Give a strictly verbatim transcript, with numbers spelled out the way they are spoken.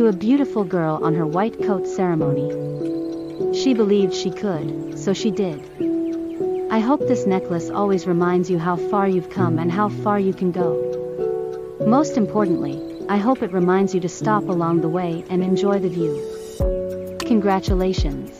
to a beautiful girl on her white coat ceremony. She believed she could, so she did. I hope this necklace always reminds you how far you've come and how far you can go. Most importantly, I hope it reminds you to stop along the way and enjoy the view. Congratulations.